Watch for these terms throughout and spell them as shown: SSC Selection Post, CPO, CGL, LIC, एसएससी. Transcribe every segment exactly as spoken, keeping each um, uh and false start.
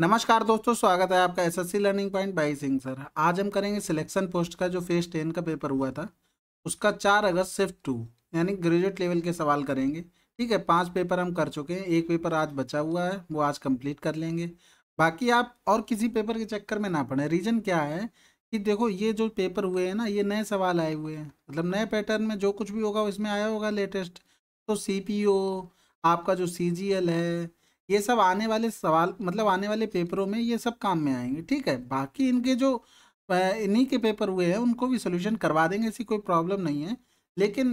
नमस्कार दोस्तों, स्वागत है आपका एसएससी learning point by Singh sir. आज हम करेंगे सिलेक्शन पोस्ट का जो फेज टेन का पेपर हुआ था उसका चार अगस्त शिफ्ट टू यानी ग्रेजुएट लेवल के सवाल करेंगे। ठीक है, पांच पेपर हम कर चुके हैं, एक पेपर आज बचा हुआ है वो आज कंप्लीट कर लेंगे। बाकी आप और किसी पेपर के चक्कर में ना पड़े। रीज़न क्या है कि देखो ये जो पेपर हुए हैं ना, ये नए सवाल आए हुए हैं, मतलब नए पैटर्न में जो कुछ भी होगा उसमें आया होगा लेटेस्ट। तो सी पी ओ आपका जो सी जी एल है, ये सब आने वाले सवाल मतलब आने वाले पेपरों में ये सब काम में आएंगे। ठीक है, बाकी इनके जो इन्हीं के पेपर हुए हैं उनको भी सोल्यूशन करवा देंगे, ऐसी कोई प्रॉब्लम नहीं है। लेकिन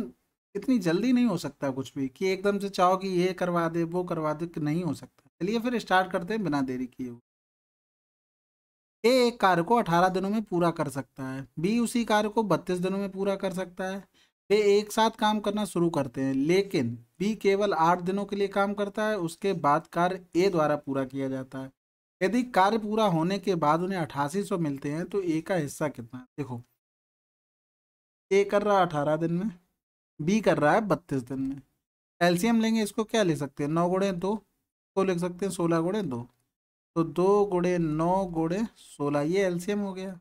इतनी जल्दी नहीं हो सकता कुछ भी कि एकदम से चाहो कि ये करवा दे वो करवा दे, नहीं हो सकता। चलिए फिर स्टार्ट करते हैं बिना देरी किए। ए एक कार्य को अठारह दिनों में पूरा कर सकता है, बी उसी कार्य को बत्तीस दिनों में पूरा कर सकता है। वे एक साथ काम करना शुरू करते हैं लेकिन बी केवल आठ दिनों के लिए काम करता है, उसके बाद कार्य ए द्वारा पूरा किया जाता है। यदि कार्य पूरा होने के बाद उन्हें अठासी सौ मिलते हैं तो ए का हिस्सा कितना है? देखो ए कर रहा है अठारह दिन में, बी कर रहा है बत्तीस दिन में। एलसीएम लेंगे, इसको क्या ले सकते हैं? नौ गुणे दो को लिख सकते हैं, सोलह गुणे दो, तो दो गुणे नौ गुणे सोलह, ये एलसीएम हो गया।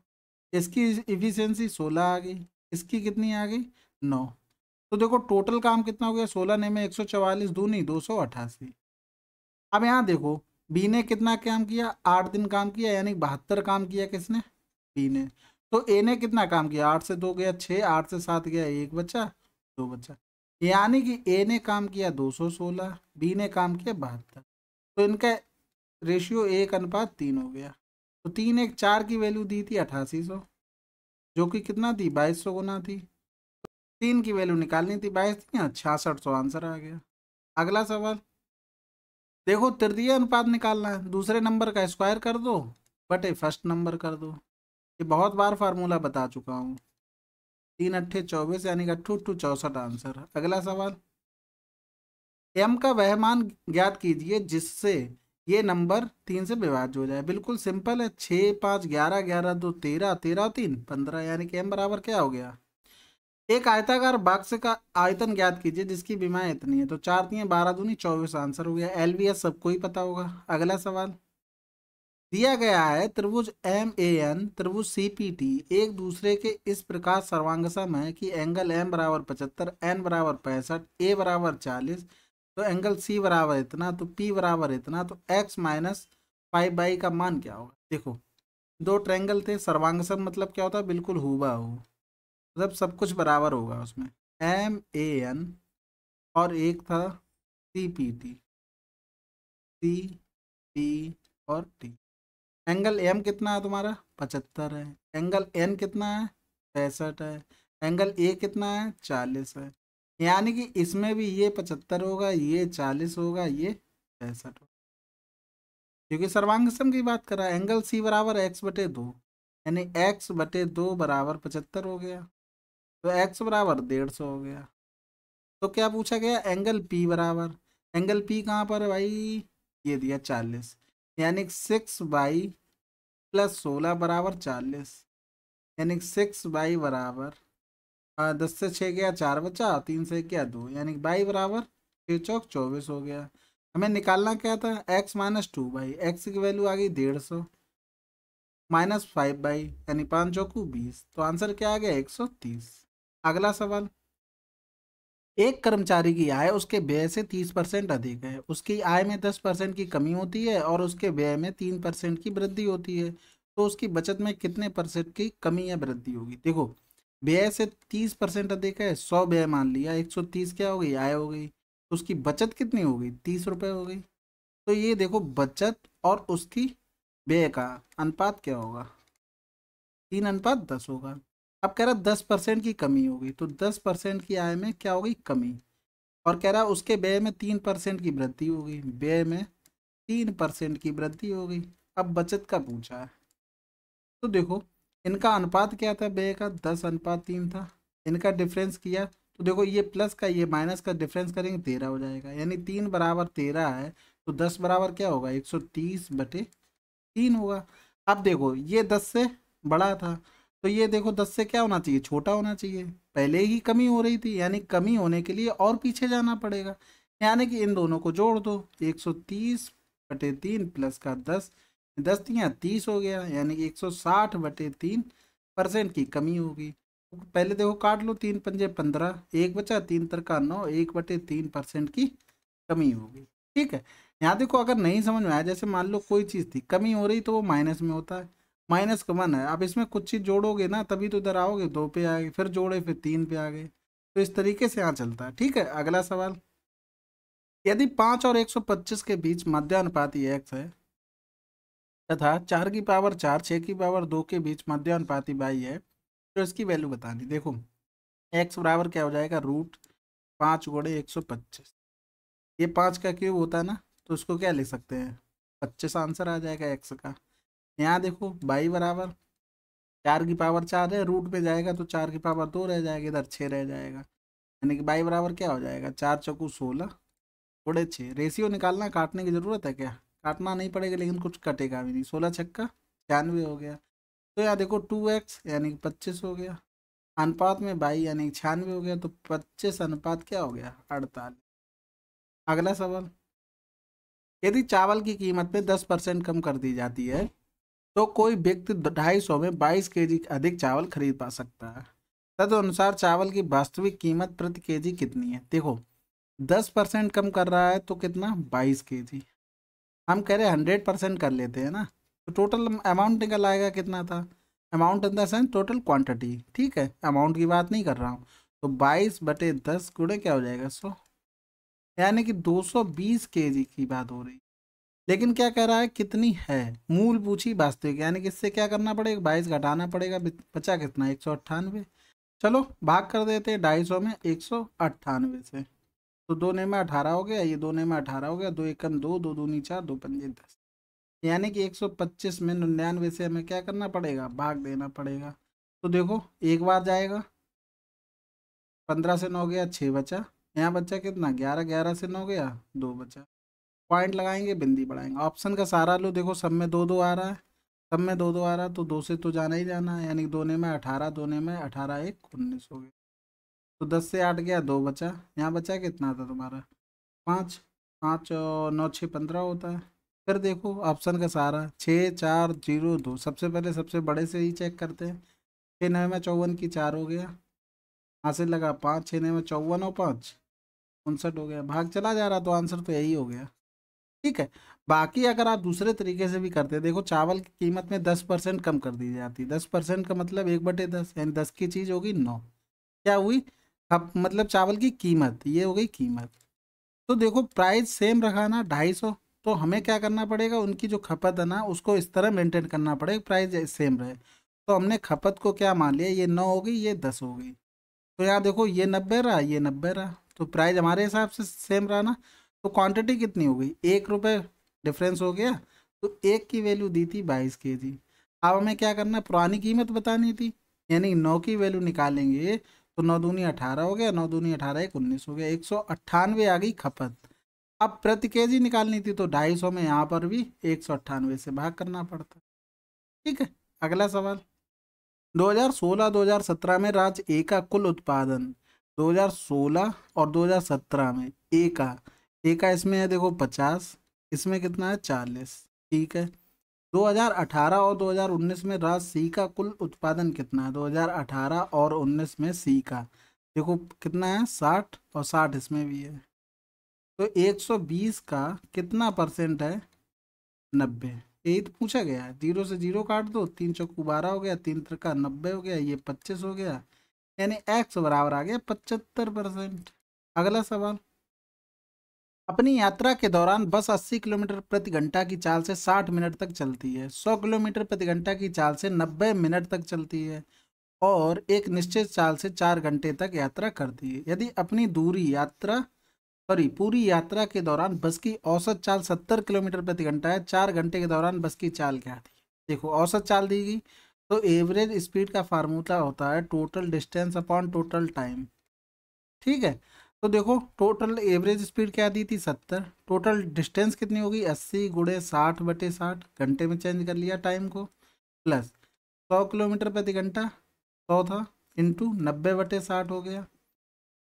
इसकी इफिशेंसी सोलह आ गई, इसकी कितनी आ गई? नौ। तो देखो टोटल काम कितना हो गया? सोलह ने में एक सौ चवालीस दूनी दो सौ अट्ठासी। अब यहाँ देखो बी ने कितना काम किया? आठ दिन काम किया, यानी बहत्तर काम किया। किसने? बी ने। तो ए ने कितना काम किया? आठ से दो गया छः, आठ से सात गया एक बच्चा, दो बच्चा, यानी कि ए ने काम किया दो सौ सोलह, बी ने काम किया बहत्तर। तो इनका रेशियो एक अनुपात तीन हो गया। तो तीन एक चार की वैल्यू दी थी अट्ठासी सौ, जो कि कितना थी? बाईस सौ गुना थी। तीन की वैल्यू निकालनी थी, बाईस थी, छियासठ सौ आंसर आ गया। अगला सवाल देखो, तृतीय अनुपात निकालना है, दूसरे नंबर का स्क्वायर कर दो बटे फर्स्ट नंबर कर दो। ये बहुत बार फार्मूला बता चुका हूँ। तीन अट्ठे चौबीस, यानी अट्ठू अट्ठू चौसठ आंसर। अगला सवाल, एम का वह मान ज्ञात कीजिए जिससे ये नंबर तीन से विभाज्य हो जाए। बिल्कुल सिंपल है, छः पाँच ग्यारह, ग्यारह दो तेरह, तेरह तीन पंद्रह, यानी कि एम बराबर क्या हो गया? एक आयताकार बक्स का आयतन ज्ञात कीजिए जिसकी विमाएं इतनी है। तो चार तीन बारह दूनी चौबीस आंसर हो गया। एल वी एस सबको ही पता होगा। अगला सवाल दिया गया है, त्रिभुज एम ए एन त्रिभुज सी पी टी एक दूसरे के इस प्रकार सर्वांगसम है कि एंगल एम बराबर पचहत्तर, एन बराबर पैंसठ, ए बराबर चालीस, तो एंगल सी बराबर इतना, तो पी बराबर इतना, तो एक्स माइनस फाइव बाई का मान क्या होगा? देखो दो ट्रैंगल थे, सर्वांगसम मतलब क्या होता है? बिल्कुल हुबा हो, मतलब सब कुछ बराबर होगा उसमें। एम ए एन और एक था C P T, C P और टी। एंगल एम कितना है तुम्हारा? पचहत्तर है, एंगल एन कितना है? पैंसठ है, एंगल ए कितना है? चालीस है, यानी कि इसमें भी ये पचहत्तर होगा, ये चालीस होगा, ये पैंसठ होगा, क्योंकि सर्वांगसम की बात कर रहा है। एंगल सी बराबर एक्स बटे दो, यानी एक्स बटे दो बराबर पचहत्तर हो गया, तो x बराबर डेढ़ सौ हो गया। तो क्या पूछा गया? एंगल P बराबर, एंगल P कहाँ पर है भाई? ये दिया चालीस, यानी सिक्स बाई प्लस सोलह बराबर चालीस, यानी सिक्स बाई बराबर दस से छः गया चार बचा, तीन से गया दो, यानी बाई बराबर छः चौक चौबीस हो गया। हमें निकालना क्या था? x minus two by, x की वैल्यू आ गई डेढ़ सौ माइनस फाइव बाई, यानी पाँच चौकू बीस, तो आंसर क्या आ गया? एक सौ तीस। अगला सवाल, एक कर्मचारी की आय उसके व्यय से तीस परसेंट अधिक है, उसकी आय में दस परसेंट की कमी होती है और उसके व्यय में तीन परसेंट की वृद्धि होती है, तो उसकी बचत में कितने परसेंट की कमी या वृद्धि होगी? देखो व्यय से तीस परसेंट अधिक है, सौ व्यय मान लिया, एक सौ तीस क्या हो गई? आय हो गई। उसकी बचत कितनी हो गई? तीस रुपये हो गई। तो ये देखो बचत और उसकी व्यय का अनुपात क्या होगा? तीन अनुपात दस होगा। अब कह रहा दस परसेंट की कमी होगी, तो दस परसेंट की आय में क्या होगी? कमी। और कह रहा उसके व्यय में तीन परसेंट की वृद्धि होगी, व्यय में तीन परसेंट की वृद्धि होगी। अब बचत का पूछा है, तो देखो इनका अनुपात क्या था? व्यय का दस अनुपात तीन था, इनका डिफरेंस किया तो देखो ये प्लस का ये माइनस का डिफरेंस करेंगे, तेरह हो जाएगा, यानी तीन बराबर तेरह है, तो दस बराबर क्या होगा? एक सौ तीस बटे तीन होगा। अब देखो ये दस से बड़ा था, तो ये देखो दस से क्या होना चाहिए? छोटा होना चाहिए। पहले ही कमी हो रही थी, यानी कमी होने के लिए और पीछे जाना पड़ेगा, यानी कि इन दोनों को जोड़ दो, एक सौ तीस बटे तीन प्लस का दस, दस दिया तीस हो गया, यानी कि एक सौ साठ बटे तीन परसेंट की कमी होगी। पहले देखो काट लो, तीन पंजे पंद्रह, एक बचा, तीन तरका नौ, एक बटे तीन परसेंट की कमी होगी। ठीक है, यहाँ देखो अगर नहीं समझ में आया, जैसे मान लो कोई चीज़ थी कमी हो रही तो वो माइनस में होता है, माइनस का वन है। अब इसमें कुछ चीज़ जोड़ोगे ना तभी तो इधर आओगे, दो पे आएगी, फिर जोड़े, फिर तीन पे आ गए, तो इस तरीके से यहाँ चलता है। ठीक है, अगला सवाल, यदि पाँच और एक सौ पच्चीस के बीच मध्यानुपाती एक्स है तथा चार की पावर चार, छः की पावर दो के बीच मध्यानुपाती वाई है, तो इसकी वैल्यू बतानी। देखो एक्स बराबर क्या हो जाएगा, रूट पाँच गुणे एक सौ पच्चीस, ये पाँच का क्यूब होता है ना, तो उसको क्या लिख सकते हैं, पच्चीस आंसर आ जाएगा एक्स का। यहाँ देखो बाई बराबर चार की पावर चार है, रूट पे जाएगा तो चार की पावर दो रह जाएगा, इधर छः रह जाएगा, यानी कि बाई बराबर क्या हो जाएगा, चार चौकू सोलह गुणे छः। रेशियो निकालना, काटने की ज़रूरत है क्या, काटना नहीं पड़ेगा, लेकिन कुछ कटेगा भी नहीं। सोलह छक्का छियानवे हो गया, तो यहाँ देखो टू एक्स यानी कि पच्चीस हो गया, अनुपात में बाई यानी कि छियानवे हो गया, तो पच्चीस अनुपात क्या हो गया, अड़तालीस। अगला सवाल, यदि चावल की कीमत में दस परसेंट कम कर दी जाती है तो कोई व्यक्ति ढाई सौ में बाईस केजी अधिक चावल खरीद पा सकता है, तदनुसार चावल की वास्तविक कीमत प्रति केजी कितनी है। देखो दस परसेंट कम कर रहा है तो कितना, बाईस केजी, हम कह रहे हैं हंड्रेड परसेंट कर लेते हैं ना, तो टोटल अमाउंट निकल आएगा, कितना था amount in the sense total quantity. ठीक है, अमाउंट की बात नहीं कर रहा हूँ, तो बाईस बटे दस गुणे क्या हो जाएगा, सौ, यानी कि दो सौ बीस केजी की बात हो रही, लेकिन क्या कह रहा है कितनी है, मूल पूछी वास्तविक, यानी कि इससे क्या करना पड़ेगा, बाईस घटाना पड़ेगा, बचा कितना एक सौ अट्ठानवे, चलो भाग कर देते हैं ढाई सौ में एक सौ अट्ठानवे से, तो दो ने में अठारह हो गया, ये दो ने में अठारह हो गया, दो एकम दो, दो दूनी चार, दो पंजे दस, यानी कि एक सौ पच्चीस में निन्यानवे से हमें क्या करना पड़ेगा, भाग देना पड़ेगा। तो देखो एक बार जाएगा, पंद्रह से नौ गया, छः बचा, यहाँ बच्चा कितना ग्यारह, ग्यारह से नौ गया दो बचा, पॉइंट लगाएंगे, बिंदी बढ़ाएंगे, ऑप्शन का सारा लो, देखो सब में दो दो आ रहा है, सब में दो दो आ रहा है, तो दो से तो जाना ही जाना है, यानी दोने में अठारह, दोने में अठारह एक उन्नीस हो गया, तो दस से आठ गया दो बचा, यहाँ बचा कितना था तुम्हारा पाँच, पाँच नौ छः पंद्रह होता है। फिर देखो ऑप्शन का सारा छः चार जीरो दो, सबसे पहले सबसे बड़े से ही चेक करते हैं, छः नौ में चौवन की चार हो गया, हासिल लगा पाँच, छः नौ में चौवन और पाँच उनसठ हो गया, भाग चला जा रहा तो आंसर तो यही हो गया। ठीक है, बाकी अगर आप दूसरे तरीके से भी करते हैं, देखो चावल की कीमत में दस परसेंट कम कर दी जाती है, दस परसेंट का मतलब एक बटे दस, यानी दस की चीज़ होगी नौ, क्या हुई, अब मतलब चावल की कीमत, ये हो गई कीमत, तो देखो प्राइस सेम रखाना ढाई सौ, तो हमें क्या करना पड़ेगा, उनकी जो खपत है ना उसको इस तरह मेंटेन करना पड़ेगा प्राइस सेम रहे, तो हमने खपत को क्या मान लिया, ये नौ हो गई, ये दस हो गई, तो यहाँ देखो ये नब्बे रहा, ये नब्बे रहा, तो प्राइस हमारे हिसाब से सेम रहा ना, तो क्वांटिटी कितनी हो गई, एक रुपये डिफरेंस हो गया, तो एक की वैल्यू दी थी बाईस केजी। अब हमें क्या करना, पुरानी कीमत बतानी थी, यानी नौ की वैल्यू निकालेंगे, तो नौ दूनी अठारह हो गया, नौ दूनी अठारह एक उन्नीस हो गया, एक सौ अट्ठानवे आ गई खपत। अब प्रति केजी निकालनी थी, तो ढाई सौ में यहाँ पर भी एक सौ अट्ठानवे से भाग करना पड़ता। ठीक है, अगला सवाल, दो हज़ार सोलह दो हज़ार सत्रह में राज्य ए का कुल उत्पादन दो हज़ार सोलह और दो हज़ार सत्रह में ए का ए का इसमें है देखो पचास, इसमें कितना है चालीस। ठीक है, दो हज़ार अठारह और दो हज़ार उन्नीस में राज्य सी का कुल उत्पादन कितना है, दो हज़ार अठारह और उन्नीस में सी का देखो कितना है साठ और साठ इसमें भी है, तो एक सौ बीस का कितना परसेंट है, नब्बे, यही तो पूछा गया है। जीरो से जीरो काट दो, तीन चौकू बारह हो गया, तीन त्रिका नब्बे हो गया, ये पच्चीस हो गया, यानी एक्स बराबर आ गया पचहत्तर परसेंट। अगला सवाल, अपनी यात्रा के दौरान बस अस्सी किलोमीटर प्रति घंटा की चाल से साठ मिनट तक चलती है, सौ किलोमीटर प्रति घंटा की चाल से नब्बे मिनट तक चलती है और एक निश्चित चाल से चार घंटे तक यात्रा करती है। यदि अपनी दूरी यात्रा सॉरी पूरी यात्रा के दौरान बस की औसत चाल सत्तर किलोमीटर प्रति घंटा है, चार घंटे के दौरान बस की चाल क्या थी, देखो औसत चाल दी गई, तो एवरेज स्पीड का फार्मूला होता है total distance upon total time. ठीक है, तो देखो टोटल एवरेज स्पीड क्या दी थी सत्तर, टोटल डिस्टेंस कितनी होगी अस्सी गुणे साठ बटे साठ, घंटे में चेंज कर लिया टाइम को, प्लस सौ किलोमीटर प्रति घंटा सौ था इंटू नब्बे बटे साठ हो गया।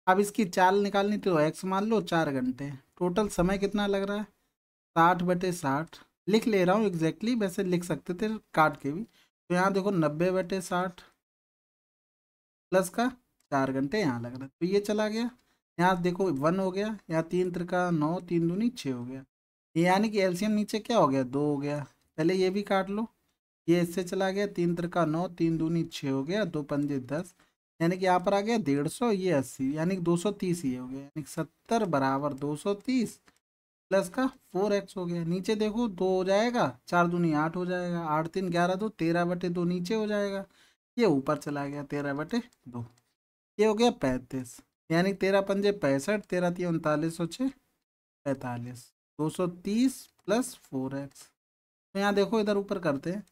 अब इसकी चाल निकालनी तो एक्स मान लो चार घंटे, टोटल समय कितना लग रहा है साठ बटे साठ लिख ले रहा हूँ एग्जैक्टली, वैसे लिख सकते थे काट के भी। तो यहाँ देखो नब्बे बटे साठ प्लस का चार घंटे यहाँ लग रहा है, तो ये चला गया। यहाँ देखो वन हो गया, यहाँ तीन त्रिका नौ, तीन दूनी छः हो गया, यानी कि एलसीएम नीचे क्या हो गया, दो हो गया। पहले ये भी काट लो, ये इससे चला गया, तीन त्रिका नौ, तीन दूनी छः हो गया, दो पंजे दस, यानी कि यहाँ पर आ गया डेढ़ सौ, ये अस्सी, यानी कि दो सौ तीस ये हो गया, यानी कि सत्तर बराबर दो सौ तीस प्लस का फोर एक्स हो गया। नीचे देखो दो हो जाएगा, चार दूनी आठ हो जाएगा, आठ तीन ग्यारह, दो तेरह बटे दो नीचे हो जाएगा, ये ऊपर चला गया तेरह बटे दो, ये हो गया पैंतीस, यानी तेरह पंजे पैंसठ, तेरह तीन उनतालीस सौ छः पैंतालीस, दो सौ तीस प्लस फोर एक्स। तो यहाँ देखो इधर ऊपर करते हैं,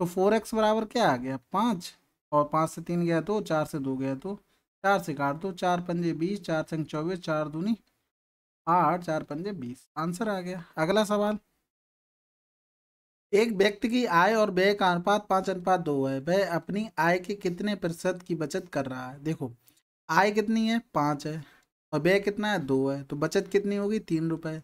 तो फोर एक्स बराबर क्या आ गया, पाँच, और पाँच से तीन गया तो, चार से दो गया तो, चार से काट दो, चार पंजे बीस, चार संग चौबीस, चार दूनी आठ, चार पंजे बीस, आंसर आ गया। अगला सवाल, एक व्यक्ति की आय और व्यय का अनुपात पाँच अनुपात दो है, वह अपनी आय के कितने प्रतिशत की बचत कर रहा है। देखो आय कितनी है, पाँच है, और व्यय कितना है, दो है, तो बचत कितनी होगी, तीन रुपये,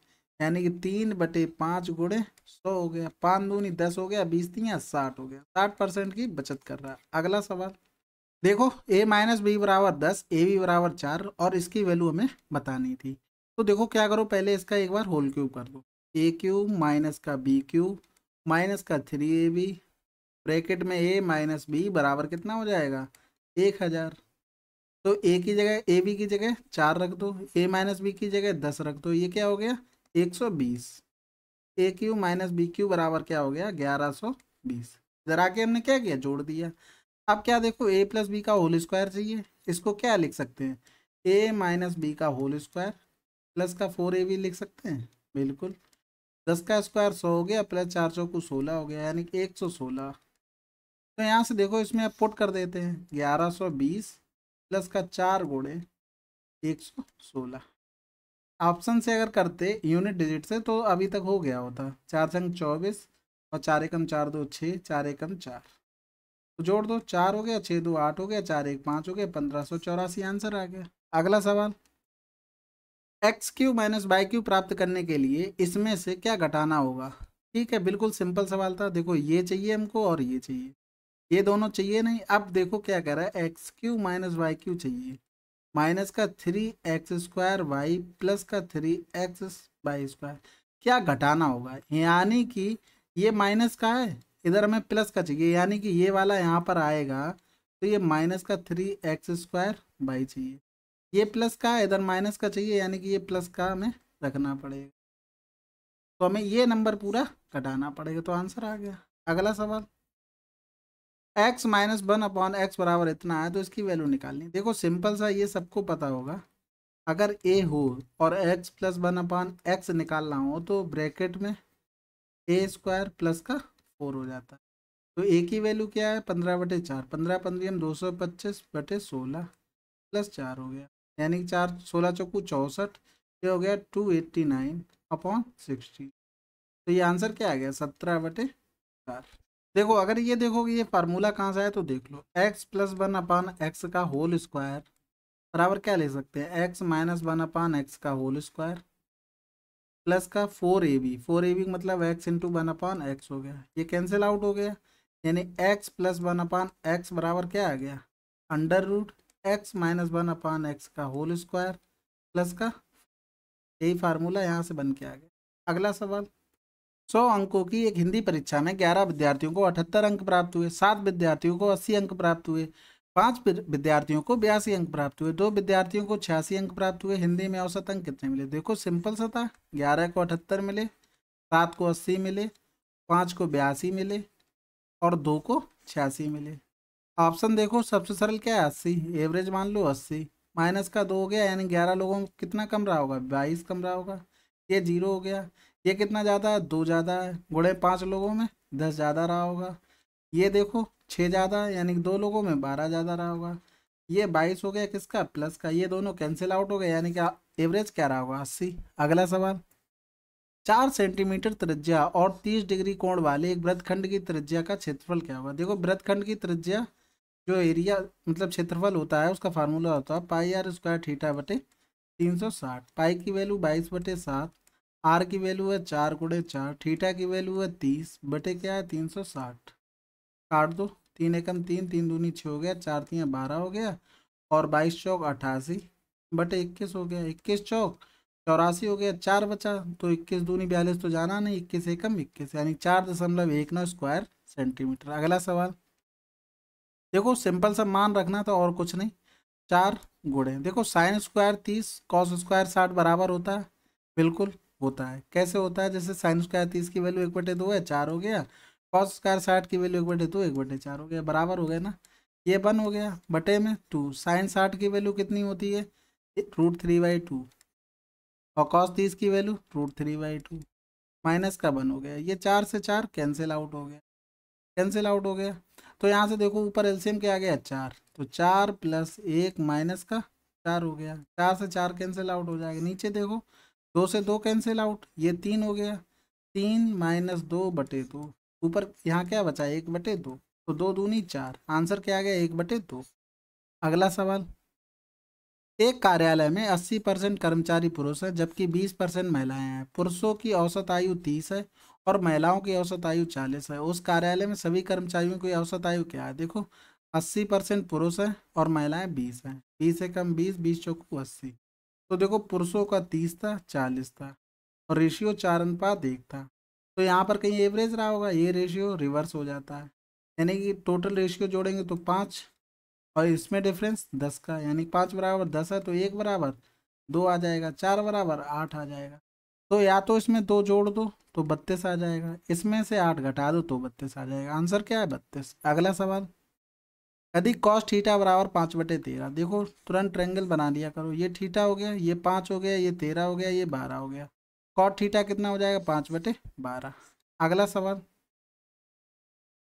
यानी कि तीन बटे पाँच गुणे सौ हो गया, पाँच दूनी दस हो गया, बीस तीन साठ हो गया, साठ परसेंट की बचत कर रहा है। अगला सवाल देखो, ए माइनस बी बराबर दस, ए बी बराबर चार, और इसकी वैल्यू हमें बतानी थी। तो देखो क्या करो, पहले इसका एक बार होल क्यूब कर दो, ए क्यूब माइनस का बी क्यूब माइनस का थ्री ए बी, ब्रैकेट में ए माइनस बी बराबर कितना हो जाएगा, एक हज़ार। तो ए की जगह ए बी की जगह चार रख दो, ए माइनस बी की जगह दस रख दो, ये क्या हो गया एक सौ बीस, a cube minus b cube बराबर क्या हो गया, ग्यारह सौ बीस। जरा के हमने क्या किया, जोड़ दिया। अब क्या देखो, ए प्लस बी का होल स्क्वायर चाहिए, इसको क्या लिख सकते हैं, ए माइनस बी का होल स्क्वायर प्लस का फोर ए बी लिख सकते हैं, बिल्कुल। दस का स्क्वायर सौ हो गया, प्लस चार सौ को सोलह हो गया, यानी कि एक सौ सोलह। तो यहाँ से देखो इसमें आप पुट कर देते हैं, ग्यारह सौ बीस प्लस का चार गुणे एक सौ सोलह। ऑप्शन से अगर करते यूनिट डिजिट से तो अभी तक हो गया होता, चार संग चौबीस और चार एकम चार दो छः, चार एकम चार, तो जोड़ दो, चार हो गया, छः दो आठ हो गया, चार एक पाँच हो गया, पंद्रह सौ चौरासी, आंसर आ गया। अगला सवाल, x cube minus y cube प्राप्त करने के लिए इसमें से क्या घटाना होगा। ठीक है, बिल्कुल सिंपल सवाल था। देखो ये चाहिए हमको और ये चाहिए, ये दोनों चाहिए नहीं। अब देखो क्या कह रहा है, x cube minus y cube चाहिए, माइनस का three x square y plus का थ्री एक्स वाई स्क्वायर, क्या घटाना होगा, यानी कि ये माइनस का है, इधर हमें प्लस का चाहिए, यानी कि ये वाला यहाँ पर आएगा तो ये माइनस का थ्री एक्स स्क्वायर वाई चाहिए, ये प्लस का है, इधर माइनस का चाहिए, यानी कि ये प्लस का हमें रखना पड़ेगा, तो हमें ये नंबर पूरा घटाना पड़ेगा। तो आंसर आ गया। अगला सवाल, x minus one upon x बराबर इतना है, तो इसकी वैल्यू निकालनी। देखो सिंपल सा, ये सबको पता होगा, अगर ए हो और x plus one upon x निकालना हो तो ब्रैकेट में ए स्क्वायर प्लस का फोर हो जाता है। तो ए की वैल्यू क्या है, पंद्रह बटे चार, पंद्रह पंद्रह दो सौ पच्चीस बटे सोलह प्लस चार हो गया, यानी कि चार सोलह चौकू चौंसठ, ये हो गया two eighty nine upon sixty. तो ये आंसर क्या आ गया, सत्रह बटे चार। देखो अगर ये देखोगे ये फार्मूला कहाँ से आया, तो देख लो, x plus one upon x का होल स्क्वायर बराबर क्या ले सकते हैं, x minus one upon x का होल स्क्वायर प्लस का four a b, four a b मतलब x into one upon x हो गया, ये कैंसिल आउट हो गया, यानी x plus one upon x बराबर क्या आ गया, under root x minus one upon x का होल स्क्वायर प्लस का, यही फार्मूला यहाँ से बन के आ गया। अगला सवाल, सौ अंकों की एक हिंदी परीक्षा में ग्यारह विद्यार्थियों को अठहत्तर अंक प्राप्त हुए, सात विद्यार्थियों को अस्सी अंक प्राप्त हुए, पाँच विद्यार्थियों को बयासी अंक प्राप्त हुए, दो विद्यार्थियों को छियासी अंक प्राप्त हुए, हिंदी में औसत अंक कितने मिले। देखो सिंपल सा था, ग्यारह को अठहत्तर मिले, सात को अस्सी मिले, पाँच को बयासी मिले, और दो को छियासी मिले। ऑप्शन देखो सबसे सरल क्या है, अस्सी, एवरेज मान लो अस्सी, माइनस का दो हो गया, यानी ग्यारह लोगों को कितना कम रहा होगा, बाईस कम रहा होगा, ये जीरो हो गया, ये कितना ज़्यादा है, दो ज़्यादा है, गुणे पाँच लोगों में दस ज़्यादा रहा होगा, ये देखो छः ज़्यादा है, यानी कि दो लोगों में बारह ज़्यादा रहा होगा, ये बाईस हो गया किसका, प्लस का, ये दोनों कैंसिल आउट हो गए, यानी कि एवरेज क्या रहा होगा, अस्सी। अगला सवाल, चार सेंटीमीटर त्रिज्या और तीस डिग्री कोण वाले एक वृत्तखंड की त्रिज्या का क्षेत्रफल क्या होगा। देखो वृत्तखंड की त्रिज्या जो एरिया मतलब क्षेत्रफल होता है, उसका फार्मूला होता है पाई आर स्क्वायर थीटा बटे तीन सौ साठ, पाई की वैल्यू बाईस बटे सात, आर की वैल्यू है चार गुड़े चार, थीटा की वैल्यू है तीस बटे क्या है तीन सौ साठ। काट दो, तीन एकम तीन, तीन दूनी छः हो गया, चार तीन बारह हो गया और बाईस चौक अट्ठासी बटे इक्कीस हो गया, इक्कीस चौक चौरासी हो गया, चार बचा तो इक्कीस दूनी बयालीस तो जाना नहीं, इक्कीस एकम इक्कीस यानी चार दशमलव एक नौ स्क्वायर सेंटीमीटर। अगला सवाल देखो, सिंपल सा मान रखना था और कुछ नहीं, चार गुड़े देखो साइन स्क्वायर तीस कॉस स्क्वायर साठ बराबर होता है, बिल्कुल होता है। कैसे होता है, जैसे साइन स्क्वायर तीस की वैल्यू एक बटे दो है चार हो गया, कॉस स्क्वायर साठ की वैल्यू एक बटे दो एक बटे चार हो गया, बराबर हो गया ना, ये वन हो गया बटे में टू। साइन साठ की वैल्यू कितनी होती है रूट थ्री बाई टू और कॉस तीस की value root three by two, minus का वन हो गया, ये चार से चार कैंसिल आउट हो गया, कैंसिल आउट हो गया। तो यहाँ से देखो ऊपर एलसीएम क्या आ गया चार, तो चार प्लस एक माइनस का चार हो गया, चार से चार कैंसिल आउट हो जाएगा। नीचे देखो दो से दो कैंसिल आउट, ये तीन हो गया, तीन माइनस दो बटे दो, ऊपर यहाँ क्या बचा एक बटे दो, तो दो दूनी चार, आंसर क्या आ गया एक बटे दो। अगला सवाल, एक कार्यालय में अस्सी परसेंट कर्मचारी पुरुष हैं जबकि बीस परसेंट महिलाएं हैं, पुरुषों की औसत आयु तीस है और महिलाओं की औसत आयु चालीस है, उस कार्यालय में सभी कर्मचारियों की औसत आयु क्या है। देखो अस्सी परसेंट पुरुष हैं और महिलाएं बीस हैं, बीस से कम बीस, बीस चौकू अस्सी, तो देखो पुरुषों का तीस था चालीस था और रेशियो चार अनुपात एक था, तो यहाँ पर कहीं एवरेज रहा होगा, ये रेशियो रिवर्स हो जाता है यानी कि टोटल रेशियो जोड़ेंगे तो पाँच और इसमें डिफरेंस दस का, यानी पाँच बराबर दस है तो एक बराबर दो आ जाएगा, चार बराबर आठ आ जाएगा, तो या तो इसमें दो जोड़ दो तो बत्तीस आ जाएगा, इसमें से आठ घटा दो तो बत्तीस आ जाएगा, आंसर क्या है बत्तीस। अगला सवाल, यदि कॉस थीटा बराबर पाँच बटे तेरह, देखो तुरंत ट्रायंगल बना लिया करो, ये थीटा हो गया, ये पाँच हो गया, ये तेरह हो गया, ये बारह हो गया, कॉस थीटा कितना हो जाएगा पाँच बटे बारह। अगला सवाल,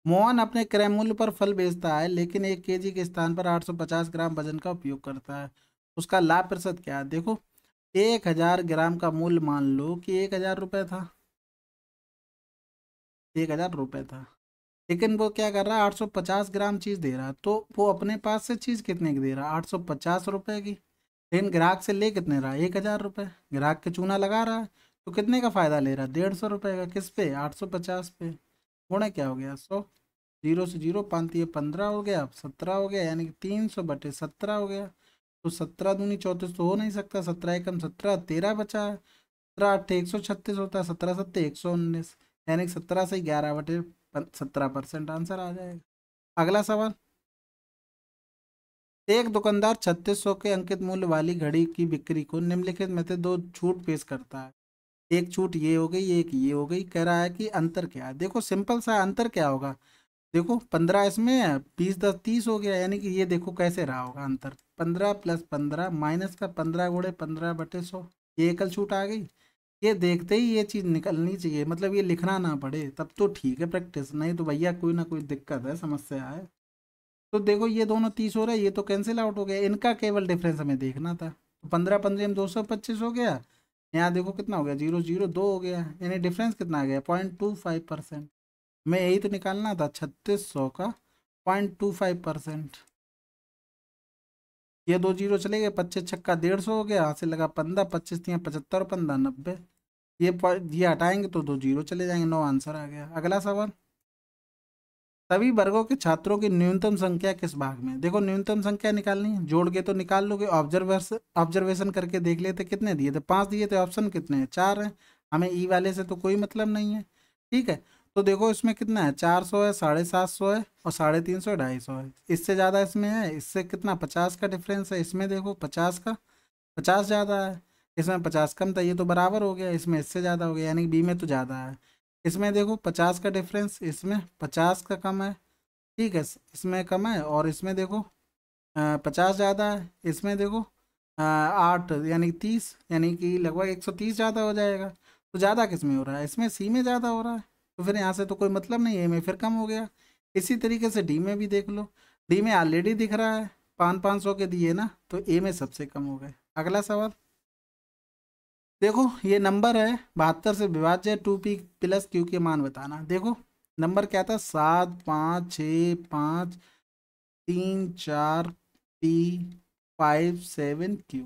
मोहन अपने क्रय मूल्य पर फल बेचता है लेकिन एक केजी के स्थान पर आठ सौ पचास ग्राम वजन का उपयोग करता है, उसका लाभ प्रतिशत क्या है। देखो एक हजार ग्राम का मूल्य मान लो कि एक हजार रुपये था, एक हजार रुपये था, लेकिन वो क्या कर रहा है आठ सौ पचास ग्राम चीज़ दे रहा है, तो वो अपने पास से चीज़ कितने की दे रहा है आठ सौ पचास रुपये की, लेकिन ग्राहक से ले कितने रहा है एक हजार रुपये, ग्राहक के चूना लगा रहा है तो कितने का फ़ायदा ले रहा है डेढ़ सौ रुपये का, किस पे आठ सौ पचास पे, गुणा क्या हो गया सौ, जीरो से जीरो पाँच ये पंद्रह हो गया, सत्रह हो गया यानी कि तीन सौ बटे सत्रह हो गया, तो सत्रह दूनी चौंतीस तो हो नहीं सकता, सत्रह एकम सत्रह तेरह बचा है, सत्रह आठ एक सौ छत्तीस होता है, सत्रह सत्तर एक सौ उन्नीस यानी कि सत्रह से ग्यारह बटे सत्रह परसेंट आंसर आ जाएगा। अगला सवाल, एक दुकानदार छत्तीस सौ के अंकित मूल्य वाली घड़ी की बिक्री को निम्नलिखित में से दो छूट पेश करता है, एक छूट ये हो गई एक ये हो गई, कह रहा है कि अंतर क्या है। देखो सिंपल सा अंतर क्या होगा, देखो पंद्रह इसमें बीस दस तीस हो गया यानी कि ये देखो कैसे रहा होगा अंतर, पंद्रह प्लस पंद्रह माइनस का पंद्रह गुणे पंद्रह बटे सौ, ये एकल छूट आ गई, ये देखते ही ये चीज़ निकलनी चाहिए, मतलब ये लिखना ना पड़े तब तो ठीक है प्रैक्टिस, नहीं तो भैया कोई ना कोई दिक्कत है समस्या है। तो देखो ये दोनों तीस हो रहा है, ये तो कैंसिल आउट हो गया, इनका केवल डिफरेंस हमें देखना था, पंद्रह पंद्रह में दो सौ पच्चीस हो गया, यहाँ देखो कितना हो गया जीरो जीरो दो हो गया, यानी डिफरेंस कितना आ गया पॉइंट टू फाइव परसेंट, मैं यही तो निकालना था छत्तीस सौ का पॉइंट टू फाइव परसेंट, ये दो जीरो चले गए, पच्चीस छक्का डेढ़ सौ हो गया, यहाँ से लगा पंद्रह, पच्चीस तीन पचहत्तर, पंद्रह नब्बे, ये ये हटाएंगे तो दो जीरो चले जाएंगे, नौ आंसर आ गया। अगला सवाल, सभी वर्गों के छात्रों की न्यूनतम संख्या किस भाग में। देखो न्यूनतम संख्या निकालनी है, जोड़ के तो निकाल लोगे, ऑब्जर्वेशन ऑब्जर्वेशन करके देख लेते कितने दिए थे, पाँच दिए थे, ऑप्शन कितने हैं चार हैं, हमें ई वाले से तो कोई मतलब नहीं है, ठीक है। तो देखो इसमें कितना है चार सौ है, साढ़े सात सौ है और साढ़े तीन सौ ढाई सौ है, इससे ज़्यादा इसमें है, इससे कितना पचास का डिफरेंस है, इसमें देखो पचास का पचास ज़्यादा है, इसमें पचास कम था, ये तो बराबर हो गया, इसमें इससे ज़्यादा हो गया यानी बी में तो ज़्यादा है, इसमें देखो पचास का डिफरेंस, इसमें पचास का कम है, ठीक है इसमें कम है, और इसमें देखो पचास ज़्यादा है, इसमें देखो आठ यानी तीस यानी कि लगभग एक सौ तीस ज़्यादा हो जाएगा, तो ज़्यादा किस में हो रहा है इसमें सी में ज़्यादा हो रहा है, तो फिर यहाँ से तो कोई मतलब नहीं है, ए में फिर कम हो गया। इसी तरीके से डी में भी देख लो, डी में ऑलरेडी दिख रहा है पाँच पाँच सौ के दिए ना, तो ए में सबसे कम हो गए। अगला सवाल, देखो ये नंबर है बहत्तर से विभाज्य टू पी प्लस क्यू के मान बताना। देखो नंबर क्या था सात पाँच छः पाँच तीन चार पी फाइव सेवन क्यू,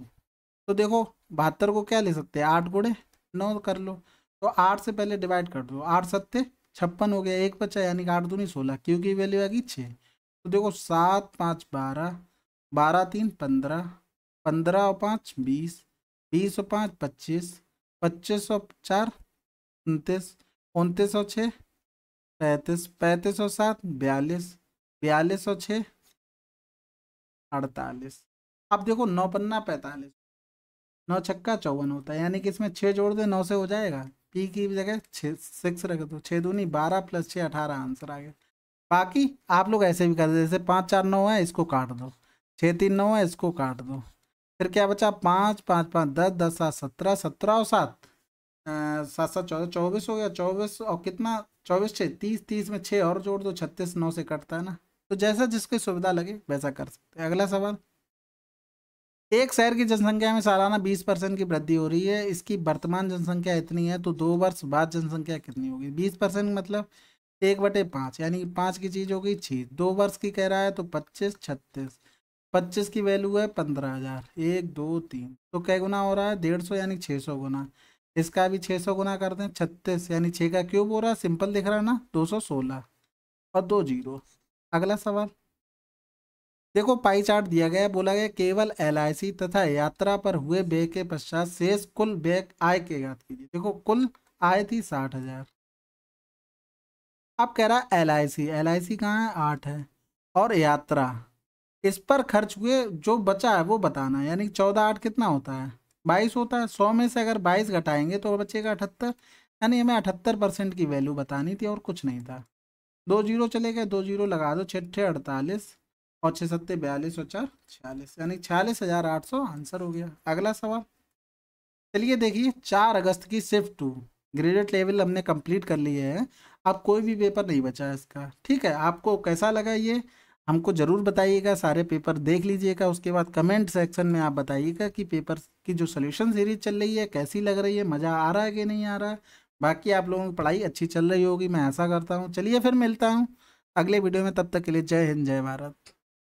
तो देखो बहत्तर को क्या ले सकते हैं आठ गुणे नौ कर लो तो आठ से पहले डिवाइड कर दो, आठ सत्ते छप्पन हो गया, एक बचा यानी कि आठ दूनी सोलह, क्यों की वैल्यू आ गई छः। तो देखो सात पाँच बारह, बारह तीन पंद्रह, पंद्रह और पाँच बीस, बीस और पाँच पच्चीस, पच्चीस और चार उनतीस, उनतीस और छः पैंतीस, पैंतीस और सात बयालीस, बयालीस और छः अड़तालीस। अब देखो नौ पन्ना पैंतालीस, नौ छक्का चौवन होता है, यानी कि इसमें छः जोड़ दे नौ से हो जाएगा, पी की जगह छः सिक्स रख दो, छः दूनी बारह प्लस छः अठारह आंसर आ गया। बाकी आप लोग ऐसे भी कर दो, जैसे पाँच चार नौ है इसको काट दो, छः तीन नौ है इसको काट दो, फिर क्या बचा पाँच पाँच पाँच दस, दस सात सत्रह, सत्रह और सात सात सात चौदह चौबीस हो गया, चौबीस और कितना चौबीस छः तीस, तीस में छः और जोड़ दो छत्तीस, नौ से कटता है ना। तो जैसा जिसकी सुविधा लगे वैसा कर सकते हैं। अगला सवाल, एक शहर की जनसंख्या में सालाना बीस परसेंट की वृद्धि हो रही है, इसकी वर्तमान जनसंख्या इतनी है तो दो वर्ष बाद जनसंख्या कितनी होगी। बीस परसेंट मतलब एक बटे पाँच, यानी कि पाँच की चीज़ हो गई छः, दो वर्ष की कह रहा है तो पच्चीस, छत्तीस, पच्चीस की वैल्यू है पंद्रह हज़ार, एक दो तीन, तो कै गुना हो रहा है डेढ़ सौ, यानी छः सौ गुना, इसका भी छः सौ गुना कर दें, छत्तीस यानी छः का क्यूब हो रहा है, सिंपल दिख रहा है ना, दो सौ सोलह और दो जीरो। अगला सवाल, देखो पाई चार्ट दिया गया है, बोला गया केवल एल आई सी तथा यात्रा पर हुए व्यय के पश्चात शेष कुल व्यय आय की ज्ञात कीजिए। देखो कुल आय थी साठ हज़ार, अब कह रहा है L I C, L I सी कहाँ है आठ है, और यात्रा इस पर खर्च हुए जो बचा है वो बताना, यानी चौदह आठ कितना होता है बाईस होता है, सौ में से अगर बाईस घटाएंगे तो बचेगा अठहत्तर, यानी हमें अठहत्तर परसेंट की वैल्यू बतानी थी और कुछ नहीं था। दो जीरो चले गए, दो जीरो लगा दो, छः छः अड़तालीस और छः सत्ते बयालीस और चार छियालीस, यानी छियालीस हज़ार आठ सौ आंसर हो गया। अगला सवाल चलिए देखिए, चार अगस्त की शिफ्ट टू ग्रेडेड लेवल हमने कंप्लीट कर लिए हैं, अब कोई भी पेपर नहीं बचा है इसका। ठीक है, आपको कैसा लगा ये हमको ज़रूर बताइएगा, सारे पेपर देख लीजिएगा, उसके बाद कमेंट सेक्शन में आप बताइएगा कि पेपर की जो सोल्यूशन सीरीज चल रही है कैसी लग रही है, मज़ा आ रहा है कि नहीं आ रहा है। बाकी आप लोगों की पढ़ाई अच्छी चल रही होगी मैं ऐसा करता हूँ। चलिए फिर मिलता हूँ अगले वीडियो में, तब तक के लिए जय हिंद जय भारत।